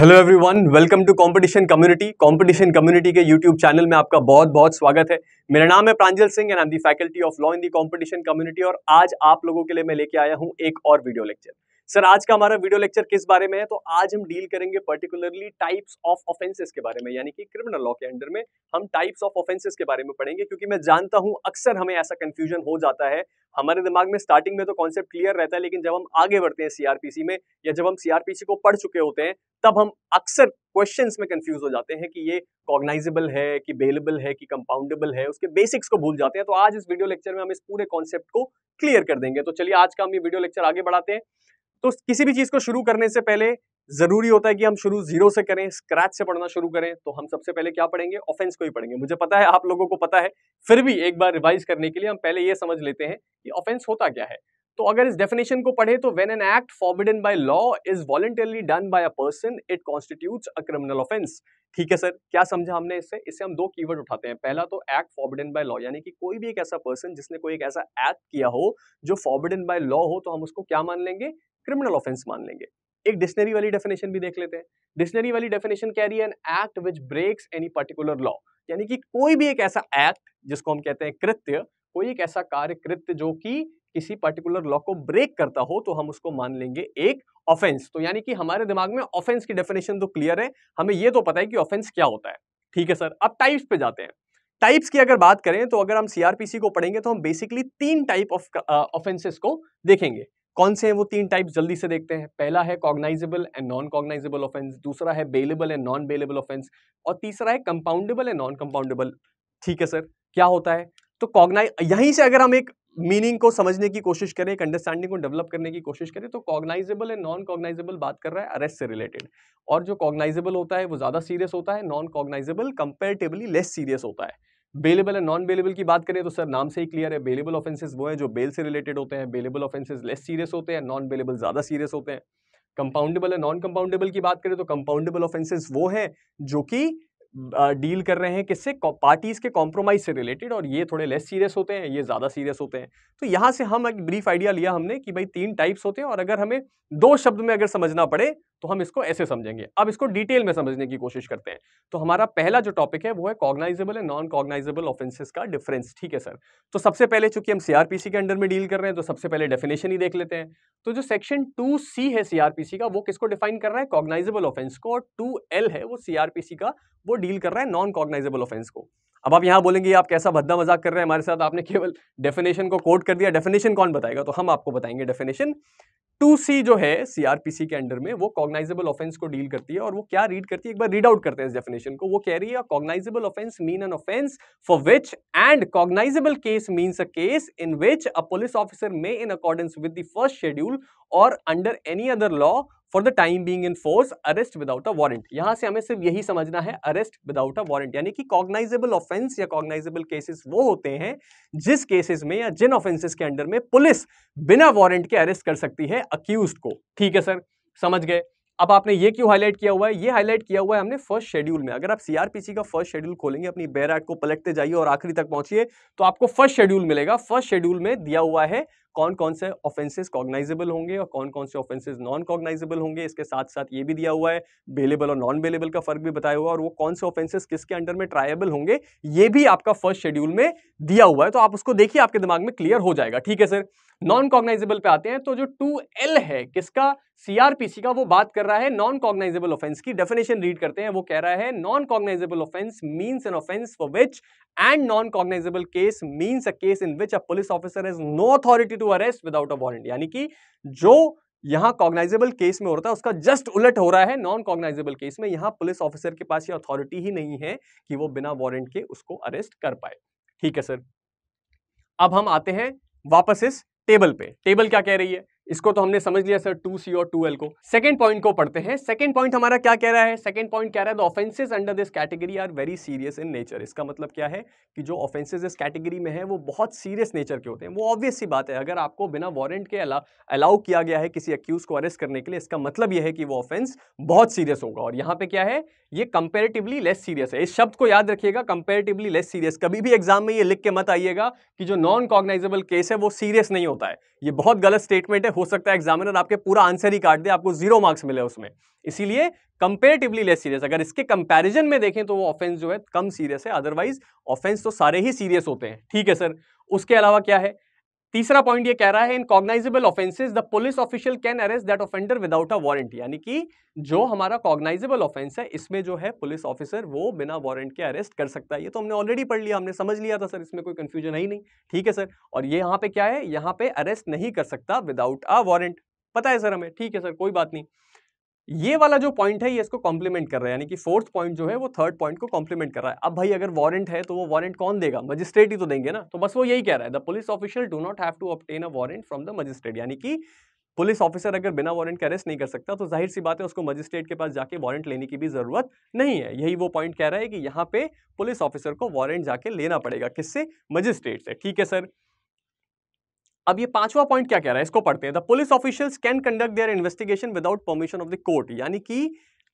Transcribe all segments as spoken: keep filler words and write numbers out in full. Hello everyone, welcome to competition community. Competition community के YouTube channel में आपका बहुत बहुत स्वागत है। मेरा नाम है Pranjal Singh and I am the faculty of law in the competition community. और आज आप लोगों के लिए मैं लेके आया हूं एक और वीडियो लेक्चर। सर, आज का हमारा वीडियो लेक्चर किस बारे में है? तो आज हम डील करेंगे पर्टिकुलरली टाइप्स ऑफ ऑफेंसेस के बारे में, यानी कि क्रिमिनल लॉ के अंडर में हम टाइप्स ऑफ ऑफेंसेस के बारे में पढ़ेंगे। क्योंकि मैं जानता हूं अक्सर हमें ऐसा कंफ्यूजन हो जाता है, हमारे दिमाग में स्टार्टिंग में तो कॉन्सेप्ट क्लियर रहता है, लेकिन जब हम आगे बढ़ते हैं सीआरपीसी में या जब हम सीआरपीसी को पढ़ चुके होते हैं तब हम अक्सर क्वेश्चंस में कंफ्यूज हो जाते हैं कि ये कॉग्नाइजेबल है कि बेलेबल है कि कंपाउंडेबल है, उसके बेसिक्स को भूल जाते हैं। तो आज इस वीडियो लेक्चर में हम इस पूरे कॉन्सेप्ट को क्लियर कर देंगे। तो चलिए आज का हम ये वीडियो लेक्चर आगे बढ़ाते हैं। तो किसी भी चीज को शुरू करने से पहले जरूरी होता है कि हम शुरू जीरो से करें, स्क्रैच से पढ़ना शुरू करें। तो हम सबसे पहले क्या पढ़ेंगे? ऑफेंस को ही पढ़ेंगे। मुझे पता है आप लोगों को पता है, फिर भी एक बार रिवाइज करने के लिए हम पहले ये समझ लेते हैं कि ऑफेंस होता क्या है। तो अगर इस डेफिनेशन को पढ़े तो when an act forbidden by law is voluntarily done by a person it constitutes a criminal offence. ठीक है सर, क्या समझा हमने इससे? इससे हम दो कीवर्ड उठाते हैं। पहला तो एक्ट फॉरबिडन बाय लॉ, यानी कि कोई भी एक ऐसा पर्सन जिसने कोई एक ऐसा एक्ट किया हो जो फॉरबिडन बाय लॉ हो, तो हम उसको क्या मान लेंगे? क्रिमिनल ऑफेंस मान लेंगे। एक डिक्शनरी वाली डेफिनेशन भी देख लेते हैं। डिक्शनरी वाली डेफिनेशन कह रही है an act which breaks any particular law, यानी कि कोई भी एक ऐसा एक्ट जिसको हम कहते हैं कृत्य, कोई एक ऐसा कार्य कृत्य जो कि किसी पर्टिकुलर लॉ को ब्रेक करता हो, तो हम उसको मान लेंगे एक ऑफेंस। तो यानी कि हमारे दिमाग में ऑफेंस की डेफिनेशन तो क्लियर है, हमें यह तो पता है कि ऑफेंस क्या होता है। ठीक है सर, अब टाइप्स पे जाते हैं। टाइप्स की अगर बात करें तो अगर हम सीआरपीसी को पढ़ेंगे तो हम बेसिकली तीन टाइप ऑफ ऑफेंसेस को देखेंगे। कौन से हैं वो तीन टाइप्स? जल्दी से देखते हैं। पहला है cognizable and non cognizable offence, दूसरा है bailable and non bailable offence, और तीसरा है कंपाउंडेबल एंड नॉन कंपाउंडेबल। ठीक है सर, क्या होता है? तो कॉग्नाइज यहीं से अगर हम एक मीनिंग को समझने की कोशिश करें, एक अंडरस्टैंडिंग को डेवलप करने की कोशिश करें, तो कॉग्नाइजेबल एंड नॉन कॉग्नाइजेबल बात कर रहा है अरेस्ट से रिलेटेड। और जो कॉग्नाइजेबल होता है वो ज़्यादा सीरियस होता है, non cognizable comparatively less serious होता है। बेलेबल एंड नॉन बेलेबल की बात करें तो सर नाम से ही क्लियर है, बेलेबल ऑफेंसेस वो हैं जो बेल से रिलेटेड होते हैं, बेलेबल ऑफेंसेस लेस सीरियस होते हैं, नॉन बेलेबल ज़्यादा सीरियस होते हैं। कंपाउंडेबल एंड नॉन कंपाउंडेबल की बात करें तो कंपाउंडेबल ऑफेंसेस वो हैं जो कि डील uh, कर रहे हैं किससे? पार्टीज के कॉम्प्रोमाइज से रिलेटेड, और ये थोड़े लेस सीरियस होते हैं, ये ज़्यादा सीरियस होते हैं। तो यहाँ से हम एक ब्रीफ आइडिया लिया हमने कि भाई तीन टाइप्स होते हैं, और अगर हमें दो शब्द में अगर समझना पड़े तो हम इसको ऐसे समझेंगे। अब इसको डिटेल में समझने की कोशिश करते हैं। तो हमारा पहला जो टॉपिक है वो है cognizable and non cognizable offences का डिफरेंस। ठीक है सर, तो सबसे पहले चूंकि हम सीआरपीसी के अंडर में डील कर रहे हैं तो सबसे पहले डेफिनेशन ही देख लेते हैं। तो जो सेक्शन टू सी है सीआरपीसी का वो किसको डिफाइन कर रहा है? कॉग्नाइजेबल ऑफेंस को। और टू एल है वो सीआरपीसी का, वो डील कर रहा है नॉन कॉग्नाइजेबल ऑफेंस को। अब आप यहाँ बोलेंगे आप कैसा भद्दा मजाक कर रहे हैं हमारे साथ, आपने केवल डेफिनेशन को कोट कर दिया। डेफिनेशन कौन बताएगा? तो हम आपको बताएंगे। डेफिनेशन टू सी जो है सीआरपीसी के अंडर में वो कॉग्नाइजेबल ऑफेंस को डील करती है, और वो क्या रीड करती है एक बार रीड आउट करते हैं इस डेफिनेशन को। वो कह रही है cognizable offence mean an offence for which and cognizable case means a case in which a police officer may in accordance with the first schedule और under any other law for the time being in force arrest without a warrant. यहाँ से हमें सिर्फ यही समझना है, arrest without a warrant, यानी कि कॉग्नाइजेबल ऑफेंस या कॉग्नाइजेबल केसेस वो होते हैं जिस केसेस में या जिन ऑफेंसेस के अंडर में पुलिस बिना वारंट के अरेस्ट कर सकती है अक्यूज्ड को। ठीक है सर, समझ गए। अब आपने ये क्यों हाईलाइट किया हुआ है? ये हाईलाइट किया हुआ है हमने फर्स्ट शेड्यूल में। अगर आप सीआरपीसी का फर्स्ट शेड्यूल खोलेंगे, अपनी बेयर एक्ट को पलटते जाइए और आखिरी तक पहुंचिए, तो आपको फर्स्ट शेड्यूल मिलेगा। फर्स्ट शेड्यूल में दिया हुआ है कौन कौन से ऑफेंसेस कॉग्नाइजेबल होंगे और कौन कौन से ऑफेंसेस नॉन कॉग्नाइजेबल होंगे। इसके साथ साथ ये भी दिया हुआ है बेलेबल और नॉन बेलेबल का फर्क भी बताया हुआ है, और वो कौन से ऑफेंसेस किसके अंडर में ट्रायबल होंगे ये भी आपका फर्स्ट शेड्यूल में दिया हुआ है। तो आप उसको देखिए, आपके दिमाग में क्लियर हो जाएगा। ठीक है सर, नॉन कॉग्नाइजेबल पे आते हैं। तो जो टू एल है किसका? सीआरपीसी का, वो बात कर रहा है नॉन कॉग्नाइजेबल ऑफेंस की। डेफिनेशन रीड करते हैं, वो कह रहा है non cognizable offence means an offence for which and non cognizable case means a case in which a police officer has no authority to arrest without a warrant. यानी कि जो यहाँ कॉग्नाइजेबल केस में हो रहा था उसका जस्ट उलट हो रहा है नॉन कॉग्नाइजेबल केस में। यहाँ पुलिस ऑफिसर के पास ये अथॉरिटी ही नहीं है कि वो बिना वारंट के उसको अरेस्ट कर पाए। ठीक है सर, अब हम आते हैं वापस इस टेबल पे। टेबल क्या कह रही है? इसको तो हमने समझ लिया सर, टू सी और टू एल को। सेकंड पॉइंट को पढ़ते हैं। सेकंड पॉइंट हमारा क्या कह रहा है? सेकंड पॉइंट कह रहा है the offences under this category are very serious in nature. इसका मतलब क्या है कि जो ऑफेंसेस इस कैटेगरी में है वो बहुत सीरियस नेचर के होते हैं। वो ऑब्वियस सी बात है, अगर आपको बिना वारंट के अला, अलाउ किया गया है किसी अक्यूज को अरेस्ट करने के लिए, इसका मतलब यह है कि वो ऑफेंस बहुत सीरियस होगा। और यहाँ पे क्या है, ये कंपेरेटिवली लेस सीरियस है। इस शब्द को याद रखिएगा, कंपेरेटिवली लेस सीरियस। कभी भी एग्जाम में ये लिख के मत आइएगा कि जो नॉन कॉग्नाइजेबल केस है वो सीरियस नहीं होता है, ये बहुत गलत स्टेटमेंट है। हो सकता है एग्जामिनर आपके पूरा आंसर ही काट दे, आपको जीरो मार्क्स मिले उसमें। इसीलिए कंपेरेटिवली लेस सीरियस, अगर इसके कंपैरिजन में देखें तो वो ऑफेंस जो है कम सीरियस है, अदरवाइज ऑफेंस तो सारे ही सीरियस होते हैं। ठीक है सर, उसके अलावा क्या है? तीसरा पॉइंट ये कह रहा है, in cognizable offences the police official can arrest that offender without a warrant, यानी कि जो हमारा कॉग्नाइजेबल ऑफेंस है इसमें जो है पुलिस ऑफिसर वो बिना वारंट के अरेस्ट कर सकता है। ये तो हमने ऑलरेडी पढ़ लिया, हमने समझ लिया था सर, इसमें कोई कंफ्यूजन है ही नहीं। ठीक है सर, और ये यहाँ पे क्या है, यहाँ पे अरेस्ट नहीं कर सकता विदाउट अ वारंट, पता है सर हमें। ठीक है सर, कोई बात नहीं। ये वाला जो पॉइंट है ये इसको कॉम्प्लीमेंट कर रहा है, यानी कि फोर्थ पॉइंट जो है वो थर्ड पॉइंट को कॉम्प्लीमेंट कर रहा है। अब भाई अगर वारंट है तो वो वारंट कौन देगा, मजिस्ट्रेट ही तो देंगे ना, तो बस वो यही कह रहा है the police official do not have to obtain a warrant from the magistrate, यानी कि पुलिस ऑफिसर अगर बिना वारंट के अरेस्ट नहीं कर सकता तो जाहिर सी बात है उसको मजिस्ट्रेट के पास जाके वारंट लेने की भी जरूरत नहीं है। यही वो पॉइंट कह रहा है कि यहाँ पे पुलिस ऑफिसर को वारंट जाके लेना पड़ेगा, किससे? मजिस्ट्रेट से। ठीक है सर, अब ये पांचवा पॉइंट क्या कह रहा है, इसको पढ़ते हैं। The police officials can conduct their investigation without permission of the court, यानी कि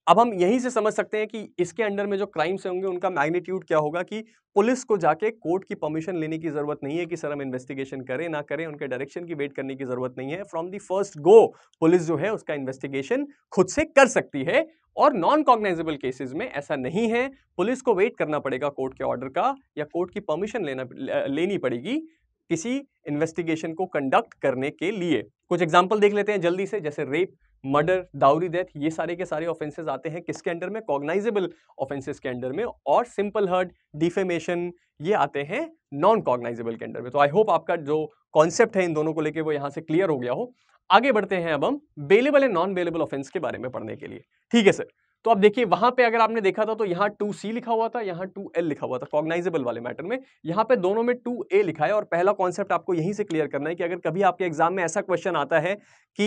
अब हम यहीं से समझ सकते हैं कि इसके अंडर में जो क्राइम्स होंगे उनका मैग्नीट्यूड क्या होगा, कि पुलिस को जाके कोर्ट की परमिशन लेने की जरूरत नहीं है कि सर हम इन्वेस्टिगेशन करें ना करें, उनके डायरेक्शन की वेट करने की जरूरत नहीं है। From the first go police जो है उसका इन्वेस्टिगेशन खुद से कर सकती है, और नॉन कॉग्नाइजेबल केसेस में ऐसा नहीं है, पुलिस को वेट करना पड़ेगा कोर्ट के ऑर्डर का या कोर्ट की परमिशन लेना लेनी पड़ेगी किसी इन्वेस्टिगेशन को कंडक्ट करने के लिए। कुछ एग्जांपल देख लेते हैं जल्दी से, जैसे रेप, मर्डर, दाउरी डेथ, ये सारे के सारे ऑफेंसेस आते हैं किसके अंडर में? कॉग्नाइजेबल ऑफेंसेस के अंडर में। और सिंपल हर्ट, डिफेमेशन, ये आते हैं नॉन कॉग्नाइजेबल के अंडर में। तो आई होप आपका जो कॉन्सेप्ट है इन दोनों को लेके वो यहाँ से क्लियर हो गया हो। आगे बढ़ते हैं अब हम bailable and non bailable offence के बारे में पढ़ने के लिए। ठीक है सर, तो अब देखिए वहां पे अगर आपने देखा था तो यहाँ टू सी लिखा हुआ था, यहाँ टू एल लिखा हुआ था कॉग्नाइजेबल वाले मैटर में, यहाँ पे दोनों में टू ए लिखा है। और पहला कॉन्सेप्ट आपको यहीं से क्लियर करना है कि अगर कभी आपके एग्जाम में ऐसा क्वेश्चन आता है कि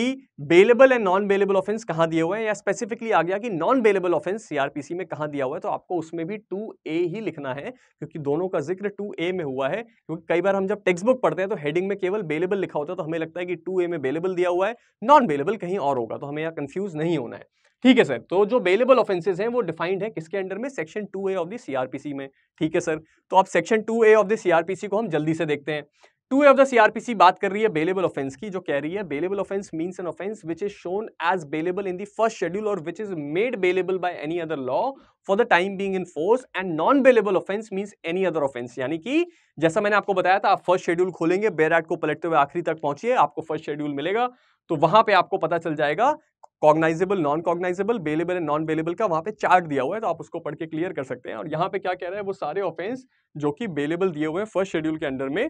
bailable and non bailable offence कहाँ दिए हुए हैं, या स्पेसिफिकली आ गया कि नॉन बेलेबल ऑफेंस सीआरपीसी में कहाँ दिया हुआ है, तो आपको उसमें भी टू ए ही लिखना है, क्योंकि दोनों का जिक्र टू ए में हुआ है। क्योंकि कई बार हम जब टेक्स्ट बुक पढ़ते हैं तो हेडिंग में केवल बेलेबल लिखा होता है, तो हमें लगता है कि टू ए में बेलेबल दिया हुआ है, नॉन बेलेबल कहीं और होगा, तो हमें यहाँ कंफ्यूज नहीं होना है। ठीक है सर, तो जो बेलेबल ऑफेंसेस हैं वो डिफाइंड है किसके अंडर में? Section two A of the CrPC में। ठीक है सर, तो आप section two A of the CrPC को हम जल्दी से देखते हैं। Two A of the CrPC बात कर रही है बेलेबल ऑफेंस की, जो कह रही है bailable offence means an offence which is shown as bailable in the first schedule और which is made bailable by any other law for the time being in force, and non bailable offence means any other offence. यानी कि जैसा मैंने आपको बताया था, आप first schedule खोलेंगे, बेराट को पलटते हुए आखिरी तक पहुंचिए, आपको फर्स्ट शेड्यूल मिलेगा, तो वहां पे आपको पता चल जाएगा cognizable, non cognizable, bailable and non bailable का वहाँ पे चार्ट दिया हुआ है, तो आप उसको पढ़ के क्लियर कर सकते हैं। और यहाँ पे क्या कह रहा है, वो सारे ऑफेंस जो कि बेलेबल दिए हुए हैं फर्स्ट शेड्यूल के अंडर में,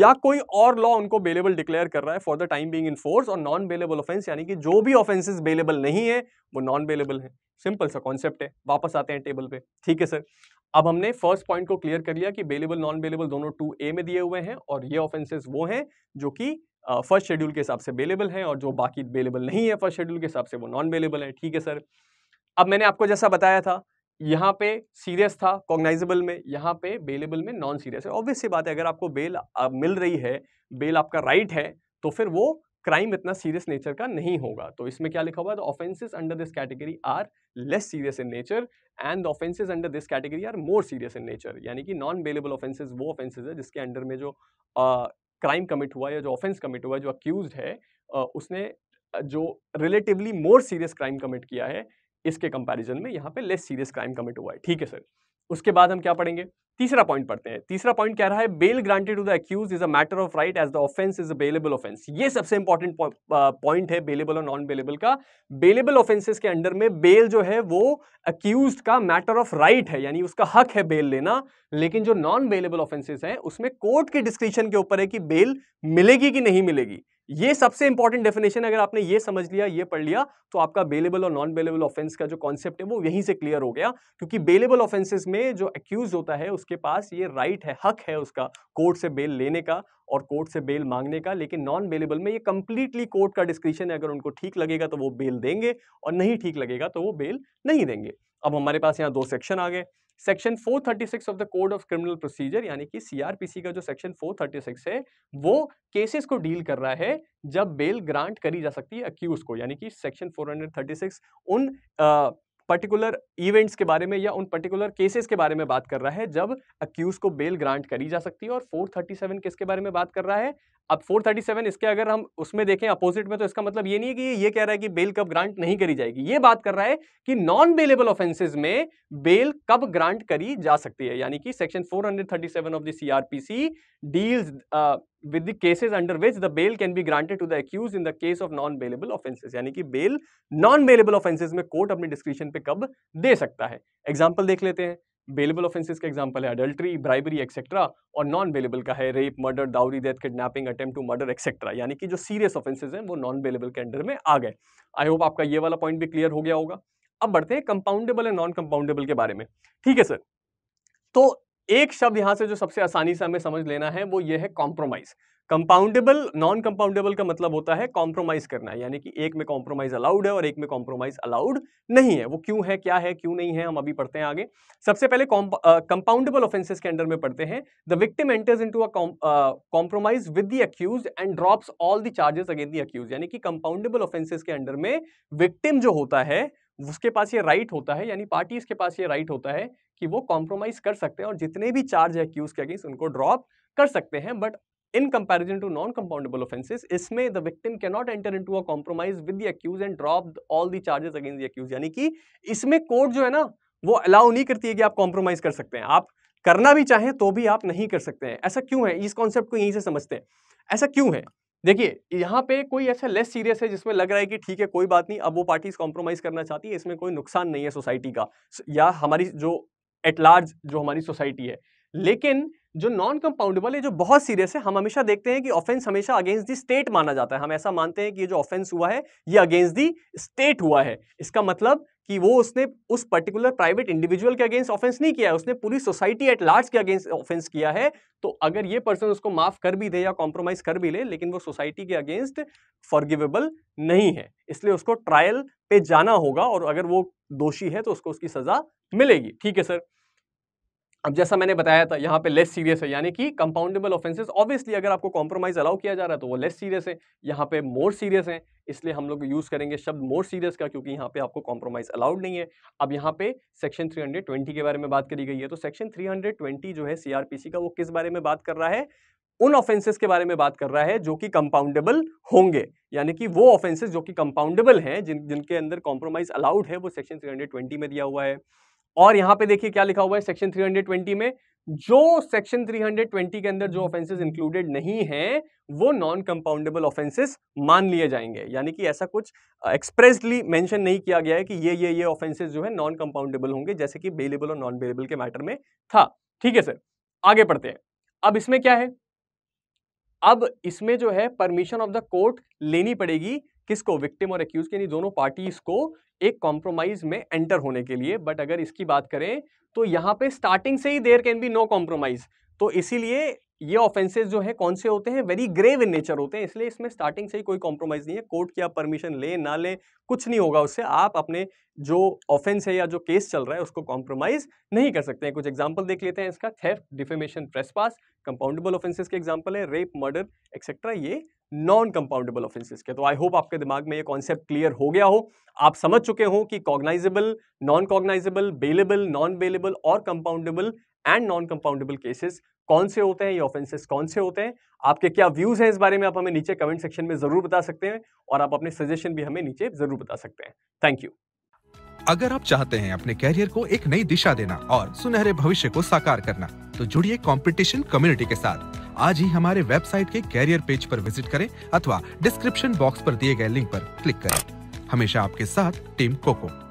या कोई और लॉ उनको बेलेबल डिक्लेयर कर रहा है for the time being in force, और नॉन बेलेबल ऑफेंस यानी कि जो भी ऑफेंसेस बेलेबल नहीं है वो नॉन बेलेबल है। सिंपल सा कॉन्सेप्ट है। वापस आते हैं टेबल पे। ठीक है सर, अब हमने फर्स्ट पॉइंट को क्लियर कर लिया कि बेलेबल नॉन बेलेबल दोनों टू ए में दिए हुए हैं, और ये ऑफेंसेस वो हैं जो कि फर्स्ट uh, शेड्यूल के हिसाब से बेलेबल हैं, और जो बाकी बेलेबल नहीं है फर्स्ट शेड्यूल के हिसाब से वो नॉन बेलेबल है। ठीक है सर, अब मैंने आपको जैसा बताया था, यहाँ पे सीरियस था कॉग्नाइजेबल में, यहाँ पे बेलेबल में नॉन सीरियस है। ऑब्वियस सी बात है, अगर आपको बेल आप मिल रही है, बेल आपका राइट है, तो फिर वो क्राइम इतना सीरियस नेचर का नहीं होगा। तो इसमें क्या लिखा हुआ है, the offences under this category are less serious in nature and the offences under this category are more serious in nature. यानी कि नॉन बेलेबल ऑफेंसेज वो ऑफेंसेज है जिसके अंडर में जो uh, क्राइम कमिट हुआ या जो ऑफेंस कमिट हुआ, जो अक्यूज्ड है उसने जो relatively more serious crime commit किया है, इसके कंपैरिजन में यहाँ पे लेस सीरियस क्राइम कमिट हुआ है। ठीक है सर, उसके बाद हम क्या पढ़ेंगे? तीसरा पॉइंट पढ़ते हैं। तीसरा पॉइंट कह रहा है bail granted to the accused is a matter of right as the offence is a bailable offence. ये सबसे इंपॉर्टेंट पॉइंट है बेलेबल और नॉन बेलेबल का। बेलेबल ऑफेंसेस के अंडर में बेल जो है वो अक्यूज का मैटर ऑफ राइट है, यानी उसका हक है बेल लेना। लेकिन जो नॉन बेलेबल ऑफेंसेस हैं उसमें कोर्ट के डिस्क्रिप्शन के ऊपर है कि बेल मिलेगी कि नहीं मिलेगी। ये सबसे इंपॉर्टेंट डेफिनेशन, अगर आपने ये समझ लिया, ये पढ़ लिया, तो आपका बेलेबल और नॉन बेलेबल ऑफेंस का जो कॉन्सेप्ट है वो यहीं से क्लियर हो गया। क्योंकि बेलेबल ऑफेंसेस में जो एक्यूज होता है उसके पास ये राइट है, हक है उसका कोर्ट से बेल लेने का और कोर्ट से बेल मांगने का। लेकिन नॉन बेलेबल में ये कंप्लीटली कोर्ट का डिस्क्रिप्शन है, अगर उनको ठीक लगेगा तो वो बेल देंगे और नहीं ठीक लगेगा तो वो बेल नहीं देंगे। अब हमारे पास यहाँ दो सेक्शन आ गए। Section four thirty six of the code of criminal procedure, यानी कि सीआरपीसी का जो सेक्शन फोर थर्टी सिक्स है वो केसेस को डील कर रहा है जब बेल ग्रांट करी जा सकती है अक्यूज को। यानी कि सेक्शन फोर थर्टी सिक्स उन आ, पर्टिकुलर इवेंट्स के बारे में या उन पर्टिकुलर केसेस के बारे में बात कर रहा है जब अक्यूज को बेल ग्रांट करी जा सकती है, और फोर थर्टी सेवन किसके बारे में बात कर रहा है? अब चार सौ सैंतीस इसके अगर हम उसमें देखें अपोजिट में, तो इसका मतलब ये नहीं है कि ये कह रहा है कि बेल कब ग्रांट नहीं करी जाएगी, ये बात कर रहा है कि नॉन बेलेबल ऑफेंसेस में बेल कब ग्रांट करी जा सकती है। यानी कि सेक्शन चार सौ सैंतीस of the CrPC deals with the cases under which the bail can be granted to the accused in the case of non bailable offences, यानी कि बेल नॉन बेलेबल ऑफेंसेस में कोर्ट अपने डिस्क्रिप्शन पे कब दे सकता है। एग्जाम्पल देख लेते हैं, बेलेबल ऑफेंसेस का एग्जांपल है अडल्ट्री, ब्राइबरी एक्सेट्रा, और नॉन बेलेबल का है rape, murder, dowry, death, kidnapping, attempt to murder etcetera. यानी कि जो सीरियस ऑफेंसेस हैं वो नॉन बेलेबल के अंडर में आ गए। आई होप आपका ये वाला पॉइंट भी क्लियर हो गया होगा। अब बढ़ते हैं कंपाउंडेबल एंड नॉन कंपाउंडेबल के बारे में। ठीक है सर, तो एक शब्द यहाँ से जो सबसे आसानी से हमें समझ लेना है वो ये है कॉम्प्रोमाइज। कंपाउंडेबल नॉन कंपाउंडेबल का मतलब होता है कॉम्प्रोमाइज करना, यानी कि एक में कॉम्प्रोमाइज अलाउड है और एक में कॉम्प्रोमाइज अलाउड नहीं है। वो क्यों है, क्या है, क्यों नहीं है, हम अभी पढ़ते हैं आगे। सबसे पहले कंपाउंडेबल ऑफेंसेस के अंडर में पढ़ते हैं, the victim enters into a compromise with the accused and drops all the charges against the accused. यानी कि कंपाउंडेबल ऑफेंसेस के अंडर में विक्टिम जो होता है उसके पास ये राइट होता है, यानी पार्टीज के पास ये राइट होता है कि वो कॉम्प्रोमाइज कर सकते हैं और जितने भी चार्ज है एक्यूज के अगेंस्ट उनको ड्रॉप कर सकते हैं। But in comparison to non compoundable offences, इसमें the victim can not enter into a compromise with the accused and drop all the charges against the accused. यानी कि इसमें कोर्ट जो है ना वो अलाउ नहीं करती है कि आप कॉम्प्रोमाइज कर सकते हैं, आप करना भी चाहें तो भी आप नहीं कर सकते हैं। ऐसा क्यों है, इस कॉन्सेप्ट को यहीं से समझते हैं। ऐसा क्यों है, देखिए यहाँ पे कोई ऐसा लेस सीरियस है जिसमें लग रहा है कि ठीक है कोई बात नहीं, अब वो पार्टीज कॉम्प्रोमाइज करना चाहती है, इसमें कोई नुकसान नहीं है सोसाइटी का या हमारी जो एट लार्ज जो हमारी सोसाइटी है। लेकिन जो नॉन कंपाउंडेबल है, जो बहुत सीरियस है, हम हमेशा देखते हैं कि ऑफेंस हमेशा अगेंस्ट द स्टेट माना जाता है, हम ऐसा मानते हैं कि ये जो ऑफेंस हुआ है ये अगेंस्ट द स्टेट हुआ है। इसका मतलब कि वो उसने उस पर्टिकुलर प्राइवेट इंडिविजुअल के अगेंस्ट ऑफेंस नहीं किया है, उसने पूरी सोसाइटी एट लार्ज के अगेंस्ट ऑफेंस किया है। तो अगर ये पर्सन उसको माफ कर भी दे या कॉम्प्रोमाइज कर भी ले, लेकिन वो सोसाइटी के अगेंस्ट फॉरगिवेबल नहीं है, इसलिए उसको ट्रायल पे जाना होगा और अगर वो दोषी है तो उसको उसकी सजा मिलेगी। ठीक है सर, अब जैसा मैंने बताया था यहाँ पे लेस सीरियस है, यानी कि कंपाउंडेबल ऑफेंसेस ऑब्वियसली अगर आपको कॉम्प्रोमाइज अलाउ किया जा रहा है तो वो लेस सीरियस है, यहाँ पे मोर सीरियस है, इसलिए हम लोग यूज़ करेंगे शब्द मोर सीरियस का, क्योंकि यहाँ पे आपको कॉम्प्रोमाइज अलाउड नहीं है। अब यहाँ पे सेक्शन तीन सौ बीस के बारे में बात करी गई है, तो सेक्शन तीन सौ बीस जो है सीआरपीसी का वो किस बारे में बात कर रहा है, उन ऑफेंसेस के बारे में बात कर रहा है जो कि कंपाउंडेबल होंगे। यानी कि वो ऑफेंसेस जो कि कंपाउंडेबल हैं, जिन जिनके अंदर कॉम्प्रोमाइज अलाउड है, वो सेक्शन तीन सौ बीस में दिया हुआ है। और यहाँ पे देखिए क्या लिखा हुआ है सेक्शन तीन सौ बीस में, जो सेक्शन तीन सौ बीस के अंदर जो ऑफेंसेस इंक्लूडेड नहीं हैं वो नॉन कंपाउंडेबल ऑफेंसेस मान लिए जाएंगे। यानी कि ऐसा कुछ एक्सप्रेसली मेंशन नहीं किया गया है कि ये ये ये ऑफेंसेस जो है नॉन कंपाउंडेबल होंगे, जैसे कि बेलेबल और नॉन बेलेबल के मैटर में था। ठीक है सर, आगे बढ़ते हैं। अब इसमें क्या है, अब इसमें जो है परमिशन ऑफ द कोर्ट लेनी पड़ेगी, किसको, विक्टिम और एक्यूज के, यानी दोनों पार्टीज को एक कॉम्प्रोमाइज में एंटर होने के लिए। बट अगर इसकी बात करें तो यहाँ पे स्टार्टिंग से ही there can be no compromise, तो इसीलिए ये ऑफेंसेस जो है कौन से होते हैं, वेरी ग्रेव इन नेचर होते हैं, इसलिए इसमें स्टार्टिंग से ही कोई कॉम्प्रोमाइज नहीं है। कोर्ट की आप परमिशन ले ना ले कुछ नहीं होगा उससे, आप अपने जो ऑफेंस है या जो केस चल रहा है उसको कॉम्प्रोमाइज नहीं कर सकते हैं। कुछ एग्जाम्पल देख लेते हैं इसका, theft, defamation, trespass compoundable offences के एग्जाम्पल है, रेप, मर्डर एक्सेट्रा ये नॉन कंपाउंडेबल ऑफेंसेस के। तो आई होप आपके दिमाग में ये कॉन्सेप्ट क्लियर हो गया हो, आप समझ चुके हो कि cognizable, non cognizable, bailable, non bailable और compoundable and non compoundable cases कौन से होते हैं, ये ऑफेंसेस कौन से होते हैं। आपके क्या व्यूज हैं इस बारे में, आप हमें नीचे कमेंट सेक्शन में जरूर बता सकते हैं और आप अपने सजेशन भी हमें नीचे जरूर बता सकते हैं। Thank you. अगर आप चाहते हैं अपने कैरियर को एक नई दिशा देना और सुनहरे भविष्य को साकार करना, तो जुड़िए कंपटीशन कम्युनिटी के साथ। आज ही हमारे वेबसाइट के कैरियर पेज पर विजिट करें अथवा डिस्क्रिप्शन बॉक्स पर दिए गए लिंक पर क्लिक करें। हमेशा आपके साथ टीम कोको।